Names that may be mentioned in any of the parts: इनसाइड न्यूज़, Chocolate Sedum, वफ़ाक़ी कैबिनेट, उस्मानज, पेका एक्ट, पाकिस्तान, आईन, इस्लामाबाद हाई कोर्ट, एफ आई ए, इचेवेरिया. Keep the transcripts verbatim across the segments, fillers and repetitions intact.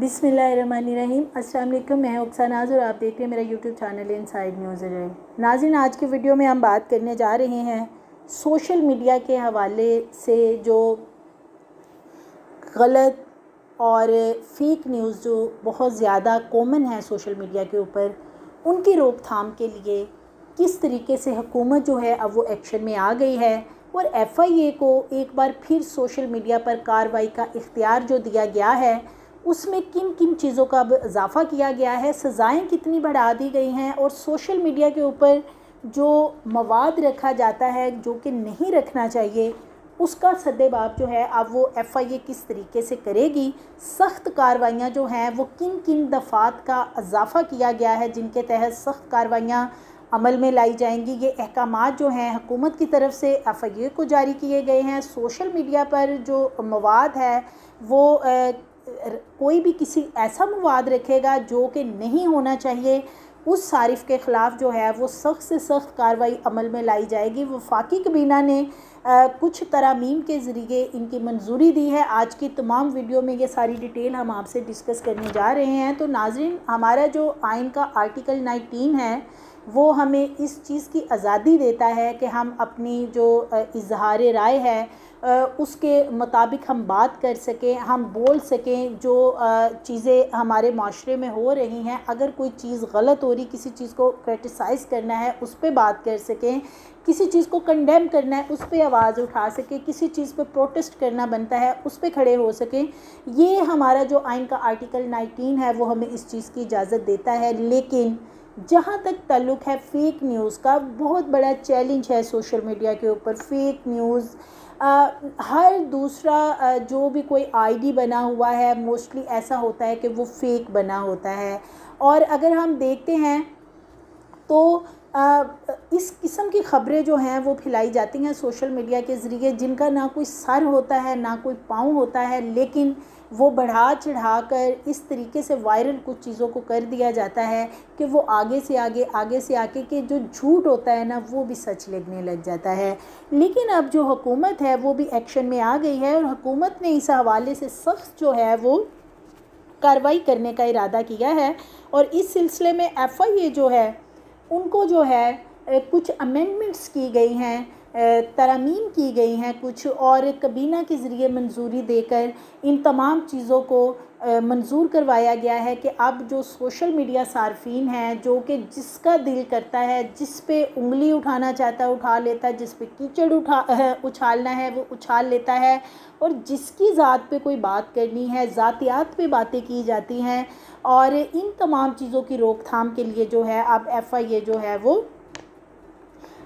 बिस्मिल्लाहिर्रहमानिर्रहीम। अस्सलाम वालेकुम, मैं उस्मानज और आप देख रहे हैं मेरा यूट्यूब चैनल इनसाइड न्यूज़। नाज़रीन, आज के वीडियो में हम बात करने जा रहे हैं सोशल मीडिया के हवाले से जो गलत और फेक न्यूज़ जो बहुत ज़्यादा कॉमन है सोशल मीडिया के ऊपर, उनकी रोकथाम के लिए किस तरीके से हुकूमत जो है अब वो एक्शन में आ गई है और एफ आई ए को एक बार फिर सोशल मीडिया पर कार्रवाई का इख्तियार जो दिया गया है उसमें किन किन चीज़ों का अब इजाफ़ा किया गया है, सज़ाएँ कितनी बढ़ा दी गई हैं और सोशल मीडिया के ऊपर जो मवाद रखा जाता है जो कि नहीं रखना चाहिए उसका सद्देबाब जो है अब वो एफ आई ए किस तरीके से करेगी। सख्त कार्रवाइयाँ जो हैं वो किन किन दफ़ात का इजाफ़ा किया गया है जिनके तहत सख्त कार्रवाइयाँ अमल में लाई जाएंगी, ये अहकामात जो हैं हुकूमत की तरफ से एफ आई ए को जारी किए गए हैं। सोशल मीडिया पर जो मवाद है वो ए, कोई भी किसी ऐसा मवाद रखेगा जो कि नहीं होना चाहिए उस सारिफ़ के ख़िलाफ़ जो है वो सख्त से सख्त कार्रवाई अमल में लाई जाएगी। वफ़ाक़ी कैबिनेट ने आ, कुछ तरामीम के ज़रिए इनकी मंजूरी दी है। आज की तमाम वीडियो में ये सारी डिटेल हम आपसे डिस्कस करने जा रहे हैं। तो नाज़रीन, हमारा जो आईन का आर्टिकल नाइनटीन है वो हमें इस चीज़ की आज़ादी देता है कि हम अपनी जो इजहार राय है उसके मुताबिक हम बात कर सकें, हम बोल सकें जो चीज़ें हमारे माशरे में हो रही हैं। अगर कोई चीज़ गलत हो रही, किसी चीज़ को क्रिटिसाइज़ करना है उस पर बात कर सकें, किसी चीज़ को कंडेम करना है उस पर आवाज़ उठा सकें, किसी चीज़ पर प्रोटेस्ट करना बनता है उस पर खड़े हो सकें। ये हमारा जो आइन का आर्टिकल नाइनटीन है वो हमें इस चीज़ की इजाज़त देता है। लेकिन जहाँ तक ताल्लुक़ है फ़ेक न्यूज़ का, बहुत बड़ा चैलेंज है सोशल मीडिया के ऊपर। फ़ेक न्यूज़ आ, हर दूसरा आ, जो भी कोई आईडी बना हुआ है मोस्टली ऐसा होता है कि वो फ़ेक बना होता है। और अगर हम देखते हैं तो आ, इस किस्म की ख़बरें जो हैं वो फैलाई जाती हैं सोशल मीडिया के ज़रिए जिनका ना कोई सर होता है ना कोई पाँव होता है, लेकिन वो बढ़ा चढ़ा कर इस तरीके से वायरल कुछ चीज़ों को कर दिया जाता है कि वो आगे से आगे आगे से आगे के जो झूठ होता है ना वो भी सच लगने लग जाता है। लेकिन अब जो हुकूमत है वो भी एक्शन में आ गई है और हुकूमत ने इस हवाले से सख्त जो है वो कार्रवाई करने का इरादा किया है। और इस सिलसिले में एफ आई ए जो है उनको जो है कुछ अमेंडमेंट्स की गई हैं, तरामीम की गई हैं कुछ, और कैबिनेट के ज़रिए मंजूरी देकर इन तमाम चीज़ों को मंजूर करवाया गया है कि अब जो सोशल मीडिया सार्फिन हैं जो कि जिसका दिल करता है, जिस पे उंगली उठाना चाहता है उठा लेता है, जिस पे कीचड़ उठा उछालना है वो उछाल लेता है, और जिसकी ज़ात पे कोई बात करनी है ज़ातियात पे बातें की जाती हैं। और इन तमाम चीज़ों की रोकथाम के लिए जो है अब एफ आई ए जो है वो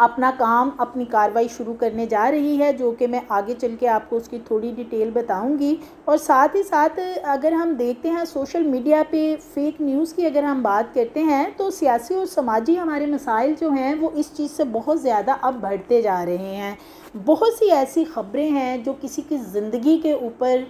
अपना काम, अपनी कार्रवाई शुरू करने जा रही है, जो कि मैं आगे चल के आपको उसकी थोड़ी डिटेल बताऊंगी। और साथ ही साथ अगर हम देखते हैं सोशल मीडिया पे फेक न्यूज़ की अगर हम बात करते हैं तो सियासी और समाजी हमारे मसाइल जो हैं वो इस चीज़ से बहुत ज़्यादा अब बढ़ते जा रहे हैं। बहुत सी ऐसी ख़बरें हैं जो किसी की ज़िंदगी के ऊपर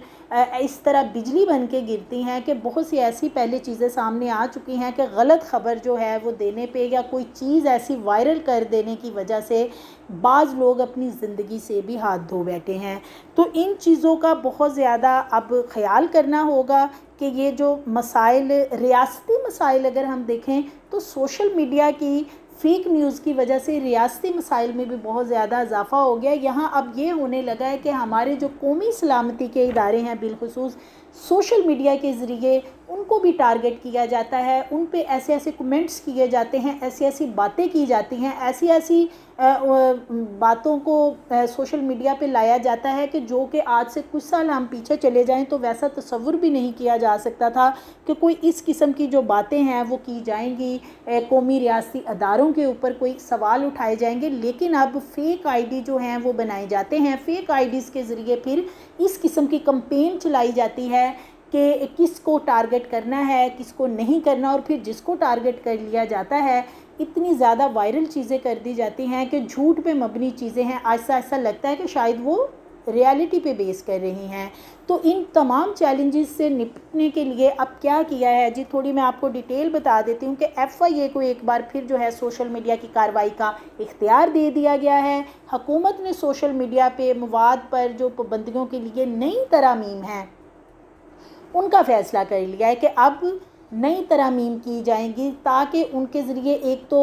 इस तरह बिजली बन के गिरती हैं कि बहुत सी ऐसी पहले चीज़ें सामने आ चुकी हैं कि गलत ख़बर जो है वो देने पे या कोई चीज़ ऐसी वायरल कर देने की वजह से बाज़ लोग अपनी ज़िंदगी से भी हाथ धो बैठे हैं। तो इन चीज़ों का बहुत ज़्यादा अब ख्याल करना होगा कि ये जो मसाइल, रियासती मसाइल अगर हम देखें तो सोशल मीडिया की फ़ेक न्यूज़ की वजह से रियासती मसाइल में भी बहुत ज़्यादा इजाफ़ा हो गया। यहाँ अब ये होने लगा है कि हमारे जो कौमी सलामती के इदारे हैं बिलखसूस सोशल मीडिया के ज़रिए उनको भी टारगेट किया जाता है, उन पे ऐसे ऐसे कमेंट्स किए जाते हैं, ऐसी ऐसी बातें की जाती हैं, ऐसी ऐसी बातों को सोशल मीडिया पे लाया जाता है कि जो कि आज से कुछ साल हम पीछे चले जाएं तो वैसा तसव्वुर भी नहीं किया जा सकता था कि कोई इस किस्म की जो बातें हैं वो की जाएंगी, कौमी रियासती अदारों के ऊपर कोई सवाल उठाए जाएंगे। लेकिन अब फेक आई डी जो हैं वो बनाए जाते हैं, फेक आई डीज़ के ज़रिए फिर इस किस्म की कम्पेन चलाई जाती है कि किसको टारगेट करना है किसको नहीं करना, और फिर जिसको टारगेट कर लिया जाता है इतनी ज़्यादा वायरल चीज़ें कर दी जाती हैं कि झूठ पे मबनी चीज़ें हैं। ऐसा ऐसा लगता है कि शायद वो रियलिटी पे बेस कर रही हैं। तो इन तमाम चैलेंजेस से निपटने के लिए अब क्या किया है जी, थोड़ी मैं आपको डिटेल बता देती हूँ कि एफ आई ए को एक बार फिर जो है सोशल मीडिया की कार्रवाई का इख्तियार दे दिया गया है। हुकूमत ने सोशल मीडिया पे मवाद पर जो पाबंदियों के लिए नई तरामीम हैं उनका फ़ैसला कर लिया है कि अब नई तरामीम की जाएंगी ताकि उनके ज़रिए एक तो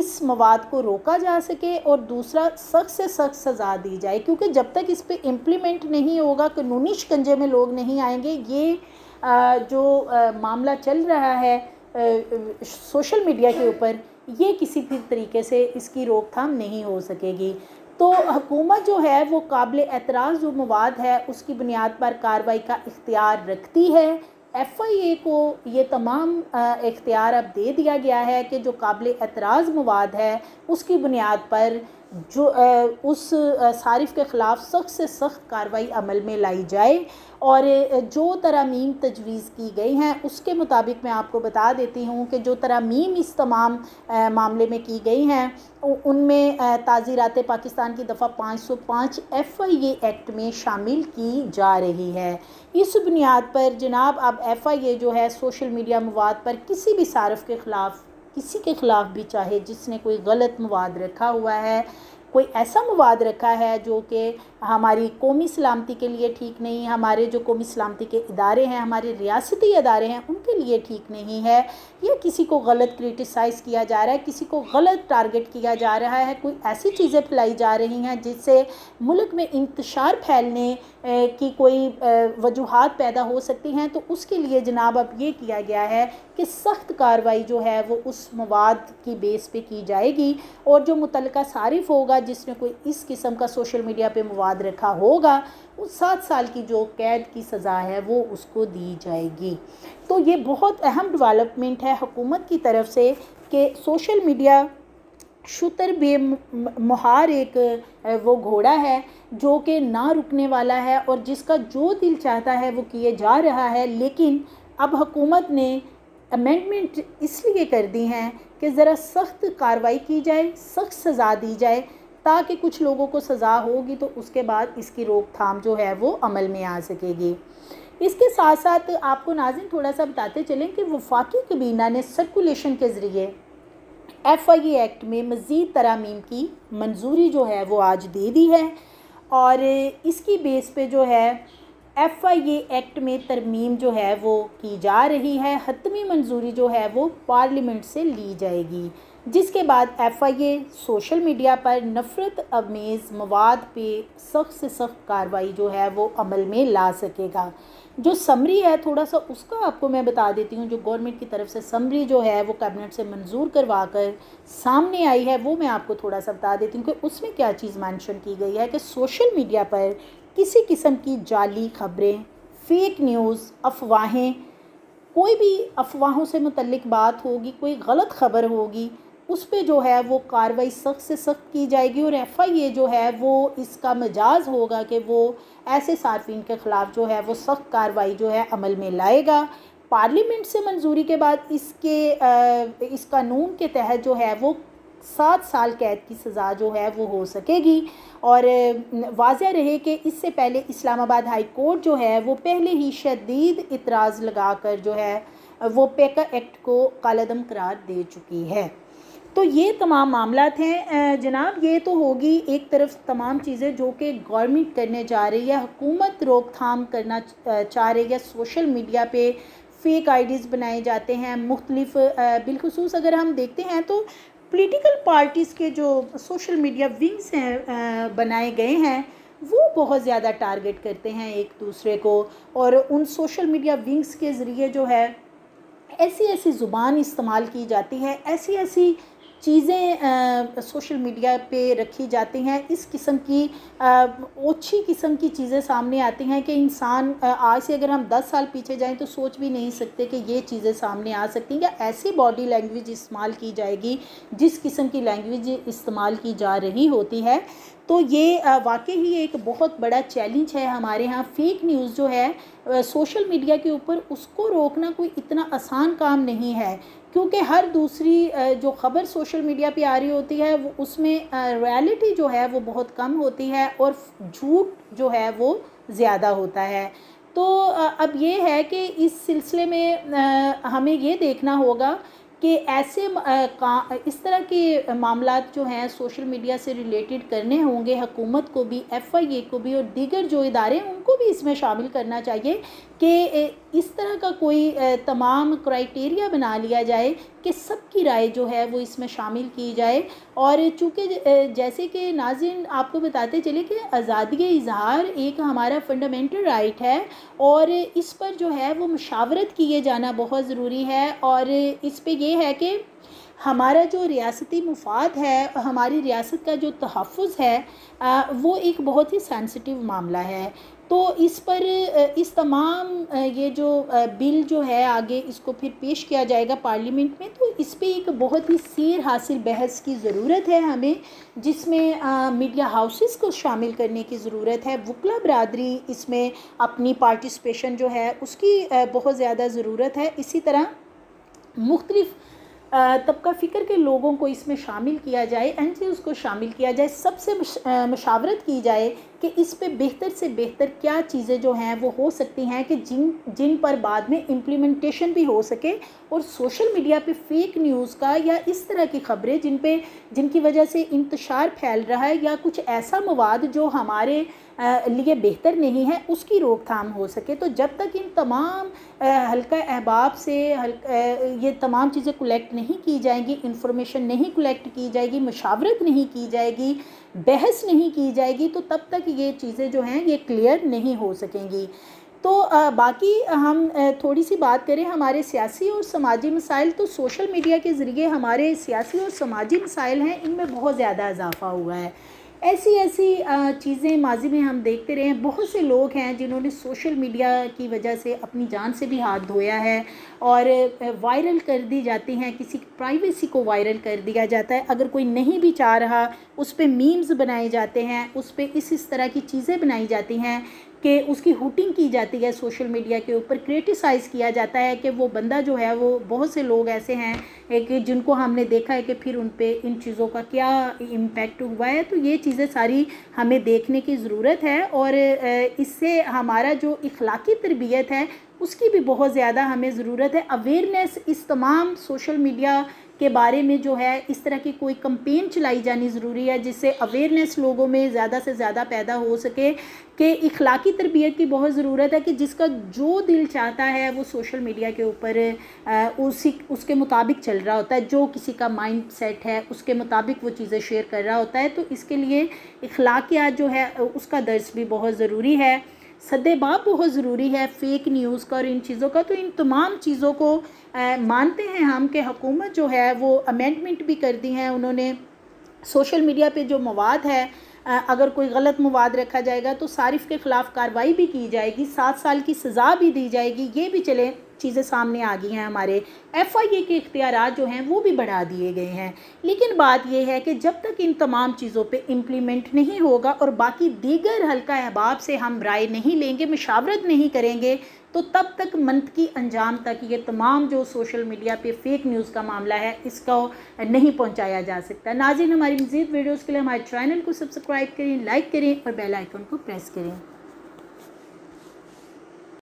इस मवाद को रोका जा सके और दूसरा सख्त से सख्त सज़ा दी जाए, क्योंकि जब तक इस पर इम्प्लीमेंट नहीं होगा, कानूनी शिकंजे में लोग नहीं आएंगे। ये जो मामला चल रहा है सोशल मीडिया के ऊपर, ये किसी भी तरीके से इसकी रोकथाम नहीं हो सकेगी। तो हुकूमत जो है वो काबिल एतराज़ जो मवाद है उसकी बुनियाद पर कार्रवाई का इख्तियार रखती है। एफ आई ए को ये तमाम इख्तियार अब दे दिया गया है कि जो काबिल एतराज़ मवाद है उसकी बुनियाद पर जो उस सारिफ़ के ख़िलाफ़ सख्त से सख्त कार्रवाई अमल में लाई जाए। और जो तरामीम तजवीज़ की गई हैं उसके मुताबिक मैं आपको बता देती हूँ कि जो तरामीम इस तमाम मामले में की गई हैं उनमें ताज़ीरात पाकिस्तान की दफ़ा पाँच सौ पाँच एफ आई ए एक्ट में शामिल की जा रही है। इस बुनियाद पर जनाब अब एफ आई ए जो है सोशल मीडिया मवाद पर किसी भी सारिफ़ के ख़िलाफ़ किसी के ख़िलाफ़ भी, चाहे जिसने कोई गलत मवाद रखा हुआ है, कोई ऐसा मवाद रखा है जो कि हमारी कौमी सलामती के लिए ठीक नहीं, हमारे जो कौमी सलामती के इदारे हैं, हमारे रियासती इदारे हैं उनके लिए ठीक नहीं है, या किसी को गलत क्रिटिसाइज़ किया जा रहा है, किसी को गलत टारगेट किया जा रहा है, कोई ऐसी चीज़ें फैलाई जा रही हैं जिससे मुल्क में इंतशार फैलने की कोई वजूहात पैदा हो सकती हैं, तो उसके लिए जनाब अब ये किया गया है कि सख्त कार्रवाई जो है वो उस मवाद की बेस पे की जाएगी। और जो मुतल्लिका सारिफ होगा जिसने कोई इस किस्म का सोशल मीडिया पे मवाद रखा होगा उस सात साल की जो कैद की सज़ा है वो उसको दी जाएगी। तो ये बहुत अहम डेवलपमेंट है हुकूमत की तरफ से कि सोशल मीडिया शुतर बे मुहार एक वो घोड़ा है जो कि ना रुकने वाला है और जिसका जो दिल चाहता है वो किए जा रहा है। लेकिन अब हुकूमत ने अमेंडमेंट इसलिए कर दी हैं कि ज़रा सख्त कार्रवाई की जाए, सख्त सज़ा दी जाए, ताकि कुछ लोगों को सज़ा होगी तो उसके बाद इसकी रोकथाम जो है वो अमल में आ सकेगी। इसके साथ साथ आपको नाज़रीन थोड़ा सा बताते चलें कि वफ़ाक़ी कैबिनेट ने सर्कुलेशन के ज़रिए एफ आई ए एक्ट में मज़ीद तरामीम की मंजूरी जो है वो आज दे दी है और इसकी बेस पे जो है एफ आई ए एक्ट में तरमीम जो है वो की जा रही है। हतमी मंजूरी जो है वो पार्लियामेंट से ली जाएगी, जिसके बाद एफ आई ए social media पर नफ़रत अमेज़ मवाद पे सख्त से सख्त कार्रवाई जो है वो अमल में ला सकेगा। जो समरी है थोड़ा सा उसका आपको मैं बता देती हूँ, जो गवर्नमेंट की तरफ से समरी जो है वो कैबिनेट से मंजूर करवा कर सामने आई है, वो मैं आपको थोड़ा सा बता देती हूँ कि उसमें क्या चीज़ मेंशन की गई है कि सोशल मीडिया पर किसी किस्म की जाली ख़बरें, फेक न्यूज़, अफवाहें, कोई भी अफवाहों से मुतल्लिक बात होगी, कोई गलत ख़बर होगी उस पर जो है वो कार्रवाई सख्त से सख्त की जाएगी। और एफ आई ए जो है वो इसका मजाज होगा कि वो ऐसे सार्फिन के ख़िलाफ़ जो है वो सख्त कार्रवाई जो है अमल में लाएगा। पार्लियामेंट से मंजूरी के बाद इसके इस कानून के तहत जो है वो सात साल कैद की सज़ा जो है वो हो सकेगी। और वाज़ह रहे कि इससे पहले इस्लामाबाद हाई कोर्ट जो है वो पहले ही शदीद इतराज़ लगा कर जो है वो पेका एक्ट को कालदम करार दे चुकी है। तो ये तमाम मामला थे जनाब। ये तो होगी एक तरफ तमाम चीज़ें जो कि गवर्नमेंट करने जा रही है, हुकूमत रोकथाम करना चाह रही है। सोशल मीडिया पे फेक आईडीज़ बनाए जाते हैं मुख्तलिफ, बिलखसूस अगर हम देखते हैं तो पॉलिटिकल पार्टीज़ के जो सोशल मीडिया विंग्स हैं बनाए गए हैं वो बहुत ज़्यादा टारगेट करते हैं एक दूसरे को, और उन सोशल मीडिया विंग्स के ज़रिए जो है ऐसी ऐसी ज़ुबान इस्तेमाल की जाती है, ऐसी ऐसी चीज़ें सोशल मीडिया पे रखी जाती हैं, इस किस्म की ओछी किस्म की चीज़ें सामने आती हैं कि इंसान आज से अगर हम दस साल पीछे जाएं तो सोच भी नहीं सकते कि ये चीज़ें सामने आ सकती हैं, या ऐसी बॉडी लैंग्वेज इस्तेमाल की जाएगी जिस किस्म की लैंग्वेज इस्तेमाल की जा रही होती है। तो ये वाकई ही एक बहुत बड़ा चैलेंज है हमारे यहाँ। फेक न्यूज़ जो है सोशल मीडिया के ऊपर उसको रोकना कोई इतना आसान काम नहीं है, क्योंकि हर दूसरी जो ख़बर सोशल मीडिया पे आ रही होती है वो उसमें रियलिटी जो है वो बहुत कम होती है और झूठ जो है वो ज़्यादा होता है। तो अब ये है कि इस सिलसिले में हमें ये देखना होगा कि ऐसे इस तरह के मामला जो हैं सोशल मीडिया से रिलेटेड करने होंगे। हुकूमत को भी, एफ आई ए को भी और दीगर जो इदारे हैं उनको भी इसमें शामिल करना चाहिए कि इस तरह का कोई तमाम क्राइटेरिया बना लिया जाए कि सबकी राय जो है वो इसमें शामिल की जाए। और चूँकि जैसे कि नाज़रीन आपको बताते चले कि आज़ादी इज़हार एक हमारा फंडामेंटल राइट है और इस पर जो है वो मशावरत किए जाना बहुत ज़रूरी है। और इस पे ये है कि हमारा जो रियासती मुफाद है, हमारी रियासत का जो तहफ़्फ़ुज़ है वो एक बहुत ही सेंसिटिव मामला है। तो इस पर इस तमाम ये जो बिल जो है आगे इसको फिर पेश किया जाएगा पार्लियामेंट में, तो इस पर एक बहुत ही सीर हासिल बहस की ज़रूरत है हमें, जिसमें मीडिया हाउसेस को शामिल करने की ज़रूरत है। वकला बरादरी इसमें अपनी पार्टिसिपेशन जो है उसकी बहुत ज़्यादा ज़रूरत है। इसी तरह मुख्तलिफ़ तबका फ़िक्र के लोगों को इसमें शामिल किया जाए, एन जी ओज़ को शामिल किया जाए, सबसे मशावरत की जाए कि इस पे बेहतर से बेहतर क्या चीज़ें जो हैं वो हो सकती हैं कि जिन जिन पर बाद में इम्प्लीमेंटेशन भी हो सके। और सोशल मीडिया पे फेक न्यूज़ का या इस तरह की ख़बरें जिन पे जिनकी वजह से इंतशार फैल रहा है या कुछ ऐसा मवाद जो हमारे लिए बेहतर नहीं है उसकी रोकथाम हो सके। तो जब तक इन तमाम हल्का अहबाब से ये तमाम चीज़ें कलेक्ट नहीं की जाएंगी, इंफॉर्मेशन नहीं कलेक्ट की जाएगी, मशावरत नहीं की जाएगी, बहस नहीं की जाएगी, तो तब तक ये चीज़ें जो हैं ये क्लियर नहीं हो सकेंगी। तो आ, बाकी हम थोड़ी सी बात करें हमारे सियासी और समाजी मसाइल, तो सोशल मीडिया के ज़रिए हमारे सियासी और समाजी मसाइल हैं इनमें बहुत ज़्यादा इजाफा हुआ है। ऐसी ऐसी चीज़ें माजी में हम देखते रहे हैं। बहुत से लोग हैं जिन्होंने सोशल मीडिया की वजह से अपनी जान से भी हाथ धोया है और वायरल कर दी जाती हैं, किसी की प्राइवेसी को वायरल कर दिया जाता है। अगर कोई नहीं भी चाह रहा उस पे मीम्स बनाए जाते हैं, उस पे इस इस तरह की चीज़ें बनाई जाती हैं कि उसकी हुटिंग की जाती है सोशल मीडिया के ऊपर, क्रिटिसाइज़ किया जाता है कि वो बंदा जो है वो, बहुत से लोग ऐसे हैं कि जिनको हमने देखा है कि फिर उन पे इन चीज़ों का क्या इम्पैक्ट हुआ है। तो ये चीज़ें सारी हमें देखने की ज़रूरत है और इससे हमारा जो इखलाकी तरबियत है उसकी भी बहुत ज़्यादा हमें ज़रूरत है। अवेयरनेस इस तमाम सोशल मीडिया के बारे में जो है, इस तरह की कोई कंपेन चलाई जानी ज़रूरी है जिससे अवेयरनेस लोगों में ज़्यादा से ज़्यादा पैदा हो सके कि इखलाकी तरबियत की बहुत ज़रूरत है कि जिसका जो दिल चाहता है वो सोशल मीडिया के ऊपर उसी उसके मुताबिक चल रहा होता है, जो किसी का माइंड सेट है उसके मुताबिक वो चीज़ें शेयर कर रहा होता है। तो इसके लिए इखलाकियात जो है उसका दर्स भी बहुत ज़रूरी है, सद्देबाब बहुत ज़रूरी है फ़ेक न्यूज़ का और इन चीज़ों का। तो इन तमाम चीज़ों को आ, मानते हैं हम कि हुकूमत जो है वो अमेंडमेंट भी कर दी हैं उन्होंने। सोशल मीडिया पे जो मवाद है आ, अगर कोई गलत मवाद रखा जाएगा तो सारिफ़ के ख़िलाफ़ कार्रवाई भी की जाएगी, सात साल की सज़ा भी दी जाएगी। ये भी चले चीज़ें सामने आ गई हैं। हमारे एफ आई ए के इख्तियारात जो हैं वो भी बढ़ा दिए गए हैं। लेकिन बात ये है कि जब तक इन तमाम चीज़ों पे इम्प्लीमेंट नहीं होगा और बाकी दीगर हल्का अहबाब से हम राय नहीं लेंगे, मशावरत नहीं करेंगे, तो तब तक मनतकी अंजाम तक ये तमाम जो सोशल मीडिया पे फेक न्यूज़ का मामला है इसको नहीं पहुँचाया जा सकता। नाज़रीन, हमारी मज़ीद वीडियोज़ के लिए हमारे चैनल को सब्सक्राइब करें, लाइक करें और बेल आइकन को प्रेस करें।